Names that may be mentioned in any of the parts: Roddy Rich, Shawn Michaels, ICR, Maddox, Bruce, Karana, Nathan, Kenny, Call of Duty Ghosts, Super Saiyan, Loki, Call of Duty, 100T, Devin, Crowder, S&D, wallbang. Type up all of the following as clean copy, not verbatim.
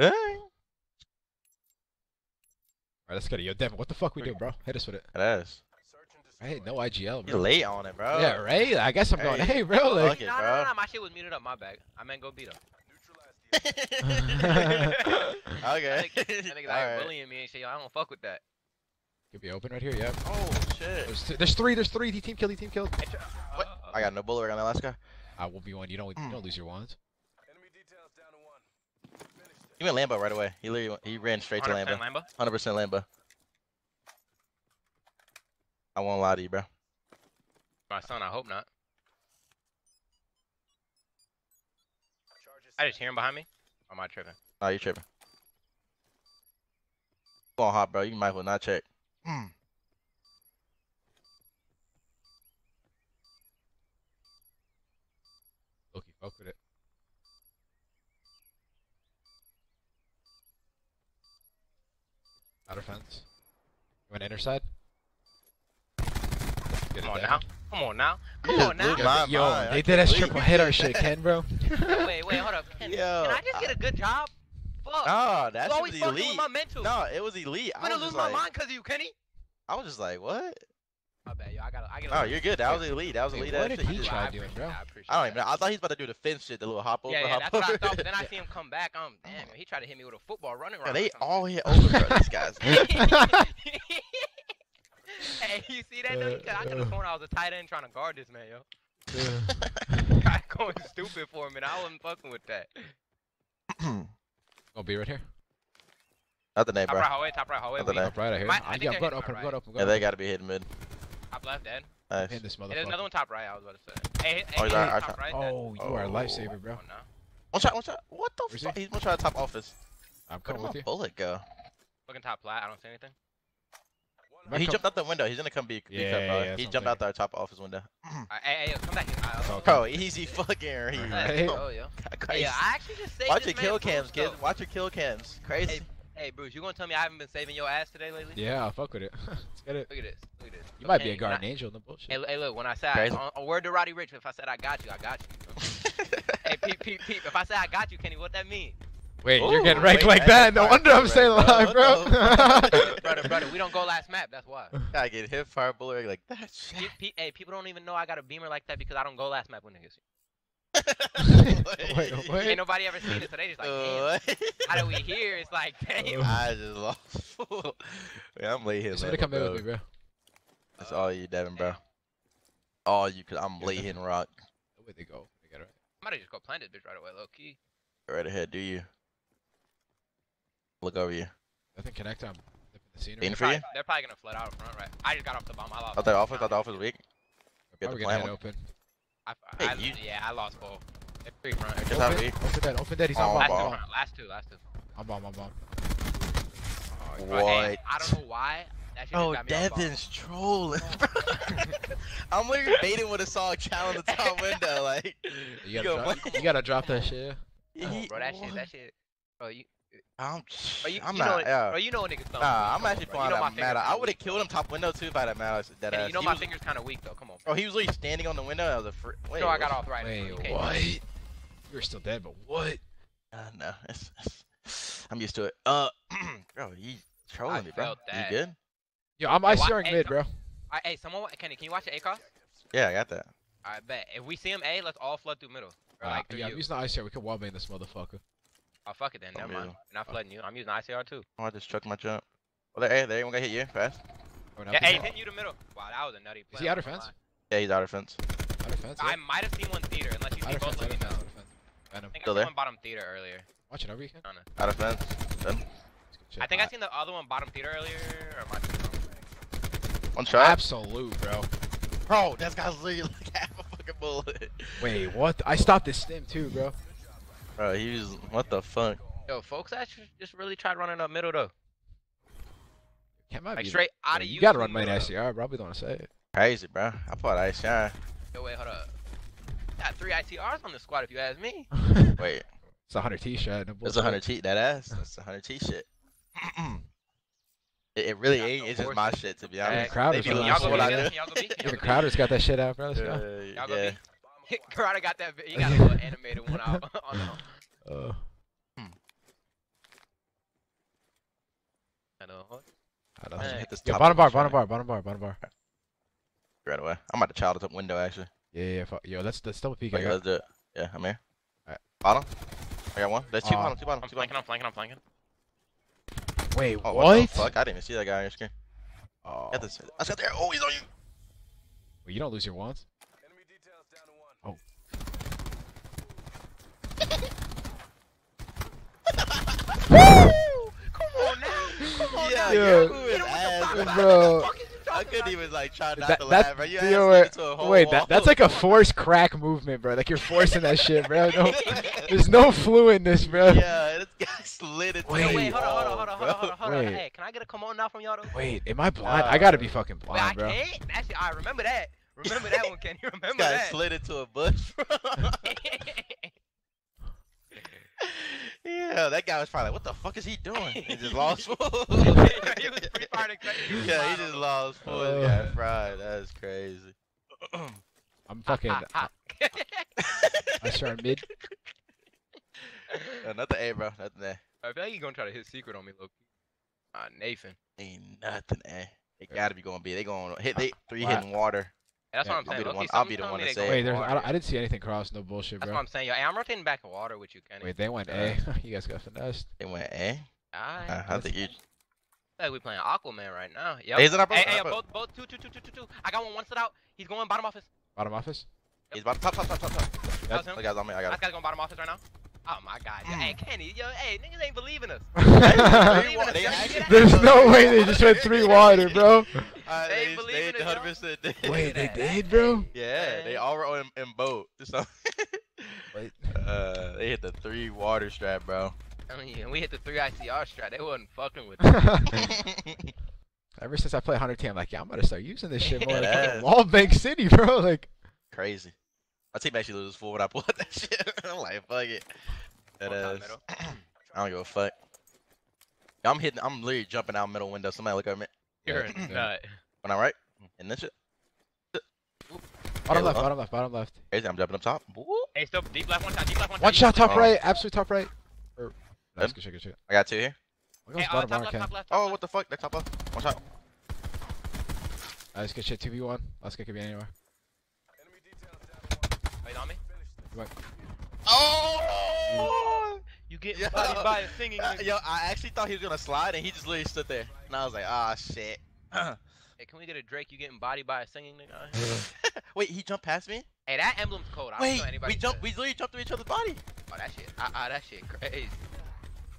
All right, let's go to yo, Devin. What the fuck we do, bro? Hit us with it. It is. Hey, no IGL, bro. You're late on it, bro. Yeah, right? I guess I'm going, hey, bro. Like, no, my shit was muted up, my bag. I meant go beat him. Okay. I think like bullying me and shit. I don't fuck with that. Could be open right here, yeah. Oh, shit. There's three. He team killed, What? I got no bullet right on that last guy. I will be one. You don't lose your wands. Enemy details down to one. He went Lambo right away. He literally he ran straight to Lambo. 100% Lambo. I won't lie to you, bro. My son, I hope not. I just hear him behind me. Or am I tripping? Oh, you're tripping. Go on hot, bro. You might as well not check. Loki, fuck with it. Outer fence. You want inner side? Come on now. Yo, they did us triple hit our shit, Ken, bro. Wait, hold up, Ken. Yo, can I just get a good job? Fuck. No, that's elite. With my mental. No, it was elite. I'm gonna lose my mind because of you, Kenny. I was just like, what? My bad, yo. I gotta. No, you're good. That was elite. What did he try doing, bro? I don't even know. I thought he's about to do the fence shit, the little hop over. Yeah, that's what I thought. But then I see him come back. Damn, he tried to hit me with a football running around. They all hit over, bro. These guys. Hey, you see that though? I could have sworn I was a tight end trying to guard this man, yo. I'm going stupid for a minute. I wasn't fucking with that. I'll be right here. Nothing, bro. Top right hallway. Top right, I hear. I got blood open, Yeah, they gotta be hitting mid. Top left, dead. Nice. Hit this motherfucker. There's another one top right, I was about to say. Hey, top right, oh, you are a lifesaver, bro. One shot. What the fuck? He's gonna try to top office. I'm coming with you. Where did my bullet go? Looking top flat, I don't see anything. He jumped out the window. He's gonna come yeah, he jumped out the top office window. Hey, yo, come back here. Bro, easy fucking. Yeah, I actually just saved. Watch your kill cams, kids. Watch your kill cams. Crazy. Hey, Bruce, you gonna tell me I haven't been saving your ass today lately? Yeah, I'll fuck with it. Let's get it. Look at this. You might be a guardian angel in the bullshit. Hey, look, when I said a word to Roddy Rich, if I said I got you, I got you. Hey, peep. If I said I got you, Kenny, what that mean? Wait, ooh, you're getting ranked like that? No wonder I'm staying alive, bro. brother, we don't go last map, that's why. I get hit for a bullet like that shit. Hey, people don't even know I got a beamer like that because I don't go last map with niggas. wait. Ain't nobody ever seen it, so they just like, damn. How do we hear? It's like, damn. I just lost. Man, I'm late here. Just come in with me, bro. It's all you, Devin, bro. All you, because I'm late hitting rock. Where'd they go? I might have just go plant this bitch right away, low key. Right ahead, do you? Look over you. I think connect on the scenery. They're probably gonna flood out front, right? I just got off the bomb. I lost. Thought the office weak. Get the plan open. I lost both. Three front. Open that. He's on bomb. Last two. I'm bomb. What? Hey, I don't know why. Oh, Devin's trolling, bro. I'm literally baiting with a solid cow on the top window, like. You gotta drop that shit. Oh, bro, that shit. Bro, you. Bro, you know a nigga's thumb. Nah, I'm actually flying out Maddox. I would've killed him top window too if I had Maddox. You know my finger's kinda weak though, come on. Bro, he was literally standing on the window. That was a free. Wait, no, I got off right. Wait, what? You were still dead, but what? No, I'm used to it. Bro, you trolling me, bro. You good? Yo, I'm ICRing mid, bro. Hey, someone, Kenny, can you watch the A cross? Yeah, I got that. Alright, bet. If we see him A, let's all flood through middle. I'm using the ICR. We could wallbang this motherfucker. Oh, fuck it then. Never mind. Not flooding you. I'm using ICR too. Oh, I just chucked my jump. Oh, they ain't gonna hit you. Fast. Hey, he's hitting you the middle. Wow, that was a nutty play. Is he outer fence? Yeah, he's outer fence. Outer fence? I might have seen one theater, unless you see both of them. I think I saw one bottom theater earlier. Watch it over you, Ken. Outer fence. I think I seen the other one bottom theater earlier. Or am I one shot? Absolute, bro. Bro, that guy's literally like half a fucking bullet. Wait, what? I stopped this stim too, bro. Bro, he was. What the fuck? Yo, folks, I just really tried running up middle though. Like straight out of you. You gotta run main ICR, bro. I don't wanna say it. Crazy, bro. I fought ICR. Yo, wait, hold up. Got 3 ICRs on the squad if you ask me. Wait. It's a 100T shot. It's a 100T. That ass. That's a 100T shit. It really ain't. It's just my shit, to be honest. The Crowder's got that shit out, bro. Let's go. Karana got that. He got a little animated one out on him. know. What? I don't hit this top. Bottom bar. Right away. I'm at the child top window actually. Yeah. Yo, let's double peek. Let's do it. Yeah, I'm here. Alright. Bottom. I got one. There's two bottom. I'm flanking. Wait, oh, what the fuck? I didn't even see that guy on your screen. Oh. Got this. I got there. Oh, he's on you. Well, you don't lose your wands. Enemy details down to one. Oh. Come on now. Come on now. Yeah, bro. I couldn't even like try not to laugh, bro. You that's like a forced crack movement, bro. Like you're forcing that shit, bro. No, there's no fluidness, bro. Yeah, this guy slid it. Wait, hold on. Hey, can I get a come on now from y'all? Wait, am I blind? I gotta be fucking blind, bro. I can't. That's, I remember that. Remember that one, Kenny. Remember this guy that. Slid into a bush, bro. Yeah, that guy was probably like, what the fuck is he doing? He just lost food. Yeah, he just lost food. Yeah, fried. That is crazy. I'm fucking... I start mid. Nothing A, bro. Nothing A. I feel like he's gonna try to hit secret on me, Loki. Nathan. Ain't nothing A. They gotta be going B. They going hit they three hitting water. That's what I'm saying. I'll be the one to say. Wait, I didn't see anything cross. No bullshit, bro. That's what I'm saying. Yo, hey, I'm rotating back to water with you, Kenny. Wait, they went A. You guys got finessed. They went A? Alright. I think you... Like we playing Aquaman right now. Yep. Hey, both. Two. I got one set out. He's going bottom office. Bottom office? Yep. He's bottom. Top. That's him. The guy's on me. I got it. This guy's going bottom office right now. Oh my god. Mm. Hey, Kenny. Yo, hey, niggas ain't believing us. There's no way they just went 3 water, bro. They believe in 100%. Wait, they did, bro? Yeah, they all were in boat. So they hit the 3 water strat, bro. I mean, we hit the 3 ICR strat. They wasn't fucking with it. Ever since I played 100T, I'm like, yeah, I'm gonna start using this shit more. Like Wallbank City, bro. Like crazy. My team actually loses 4 when I pull out that shit. I'm like, fuck it. That is. I don't give a fuck. I'm literally jumping out middle window. Somebody look at me. You're a nut. When I'm right, and this shit. Bottom left. I'm jumping up top. Hey, still deep left, one shot. One shot, top right, absolute top right. Let's go check. I got 2 here. Hey, top left. Oh, what the fuck? That top left. One shot. Let's get shit 2v1. Let's get could be anywhere. Enemy details down. Wait on me. Oh! You get bodied by a singing. Yo, I actually thought he was gonna slide, and he just literally stood there. And I was like, ah, shit. Hey, can we get a Drake? You getting bodied by a singing nigga? Wait, he jumped past me? Hey, that emblem's cold. I don't know anybody. We literally jumped to each other's body. Oh, that shit. That shit crazy.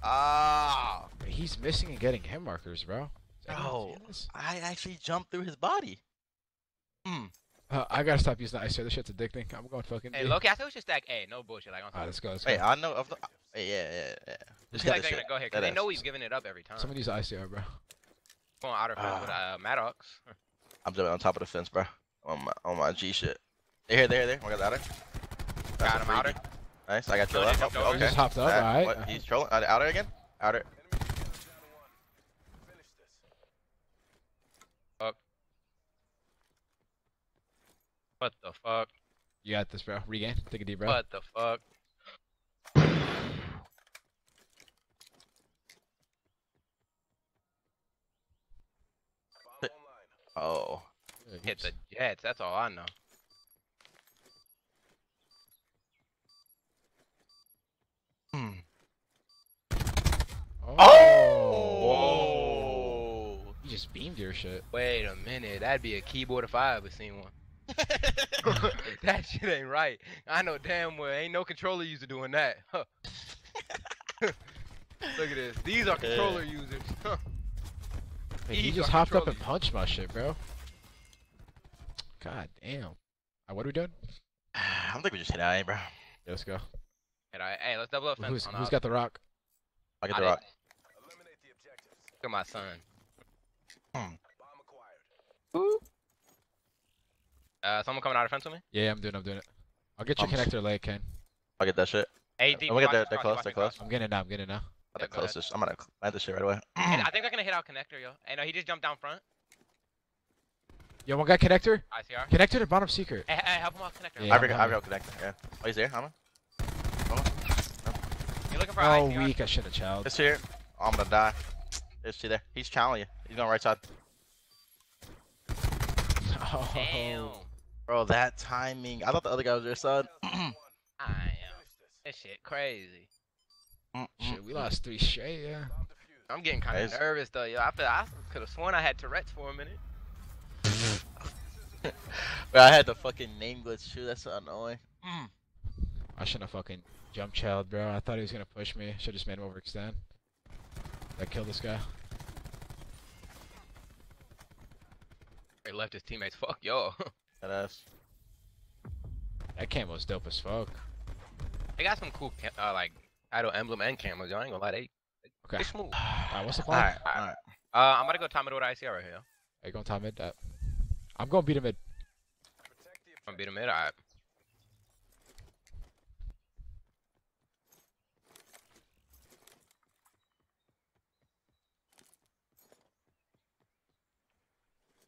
Ah. Oh. He's missing and getting hit markers, bro. Bro, I actually jumped through his body. Hmm. I gotta stop using the ICR. This shit's addicting. I'm going fucking. Hey, Loki, I thought we should stack A. No bullshit. Like, alright, let's go. Hey, I know. Yeah. Just like they're gonna go ahead. Cause they know he's giving it up every time. Somebody use the ICR, bro. Going outer fence with Maddox. I'm jumping on top of the fence, bro. On my G shit. They're here. We got the outer. Got him outer. Nice. I got you left. Okay. Just hopped up. Alright. What? He's trolling. Outer again. Outer. What the fuck? You got this, bro. Regain. Take a deep breath. What the fuck? Oh. Hit the jets. That's all I know. Hmm. Oh! You just beamed your shit. Wait a minute. That'd be a keyboard if I ever seen one. That shit ain't right. I know damn well ain't no controller user doing that. Huh. Look at this. These are controller users. Huh. Wait, he just hopped up and punched my shit, bro. God damn. All right, what are we doing? I don't think we just hit A, bro. Yeah, let's go. Hey, let's double up. Who's got the rock? I got the rock. Eliminate the objectives. Look at my son. Bomb acquired. Ooh. Someone coming out of fence with me? Yeah, I'm doing it. I'll get your connector late, Ken. I'll get that shit. Hey, deep. They're close. I'm getting it now. Yeah, closest. I'm gonna land this shit right away. And I think they're gonna hit out connector, yo. Hey, no, he just jumped down front. Yo, one guy connector? ICR. Connector to bottom secret. Hey, help him out connector. Yeah, I've got connector, yeah. Oh, he's there, Hama? Oh. You're looking for ICR. Oh, weak, I should've chilled. It's here. I'm gonna die. There's two there. He's challenging you. He's going right side. Oh. Damn. Bro, that timing. I thought the other guy was your side. I am. This shit crazy. Shit, we lost 3 straight, yeah. I'm getting kind of nervous, though, yo. I could have sworn I had Tourette's for a minute. Bro, I had the fucking name glitch, too. That's so annoying. I shouldn't have fucking jump child, bro. I thought he was going to push me. Should have just made him overextend. That killed this guy. He left his teammates. Fuck, yo. That ass. That camo was dope as fuck. They got some cool, like, idol emblem and camos, yo. I ain't gonna lie. They smooth. Alright, what's the plan? Alright. I'm about to go top mid with ICR right here. Are you going top mid? I'm going to beat him mid. I'm going to beat him mid? Alright.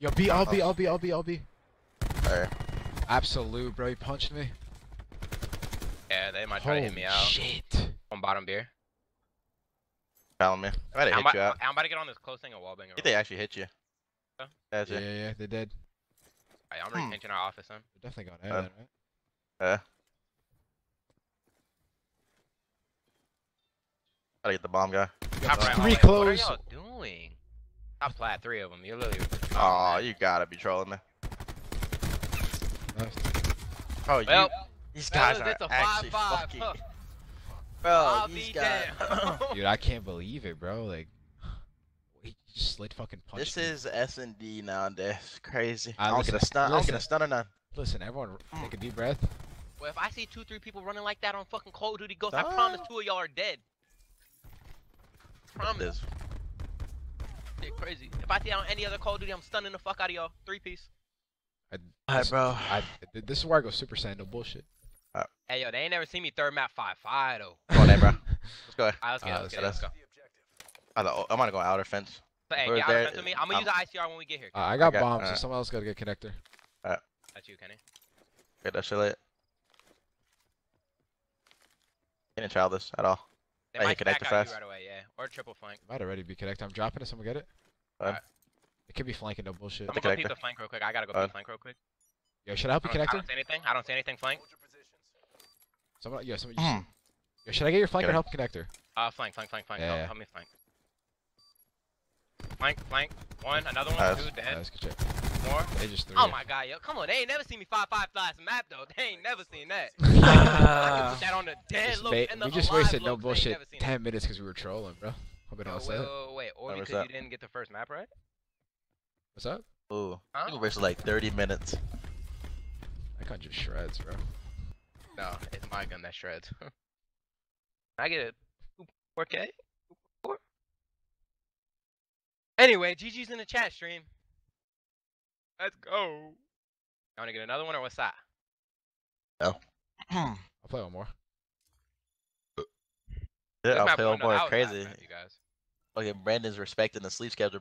Yo, B, I'll be. Alright. Absolute, bro. He punched me. Yeah, they might try to hit me out. Shit. On bottom beer. Me. I'm about to get on this close thing and wallbang. I think they actually hit you. Huh? That's yeah, they did. Alright, I'm retenting our office, then. They're definitely going to air that, right? Gotta get the bomb guy. Top right, 3 close. What are y'all doing? Top plat, 3 of them. You're literally. Aw, you gotta be trolling me. Oh, well, these guys are actually fucking. Huh. Bro, these guys. Dude, I can't believe it, bro. Like, he just slid fucking punch. This is S&D nowadays. It's crazy. I don't get a stun. I don't get a stun or none. Listen, everyone, take a deep breath. Well, if I see 2, 3 people running like that on fucking Call of Duty Ghosts, I promise 2 of y'all are dead. Promise. Shit, crazy. If I see on any other Call of Duty, I'm stunning the fuck out of y'all. 3-piece. Alright, bro. This is where I go Super Saiyan. No bullshit. Hey yo, they ain't never seen me third map 5-5 though. Come on, then, bro. Let's go. Alright, let's go. I'm gonna go outer fence. But hey, get outer fence with me. I'm gonna use the ICR when we get here. I got bombs, so someone else gotta get connector. Alright. That's you, Kenny. Get that shit lit. Getting childish at all. They might hit connector fast. Right away, yeah. Or triple flank. Might already be connected. I'm dropping it. Someone get it. Alright. It could be flanking. No bullshit. I'm gonna go peep the flank real quick. I gotta go peep the flank real quick. Yo, should I help you connector? I don't see anything. I don't see anything flank. Someone, yo, yo, should I get your flank or help connector? Flank. Yeah, help me flank. Flank. One, another one, two, dead. Nice, good check. More. They just threw. Oh my god, yo, come on, they ain't never seen me 5-5 last map though. They ain't never seen that. I put that on the dead look and the alive. We just wasted no bullshit 10 minutes because we were trolling, bro. Hope it all said. Wait, or because you didn't get the first map right? What's up? Ooh, we wasted like 30 minutes. That gun just shreds, bro. No, it's my gun that shreds. I get a 4K? 4? Anyway, GG's in the chat stream. Let's go. I want to get another one or what's that? No. I'll play one more. Yeah, I'll play one more. Crazy. Fucking Brandon's respecting the sleep schedule, bro.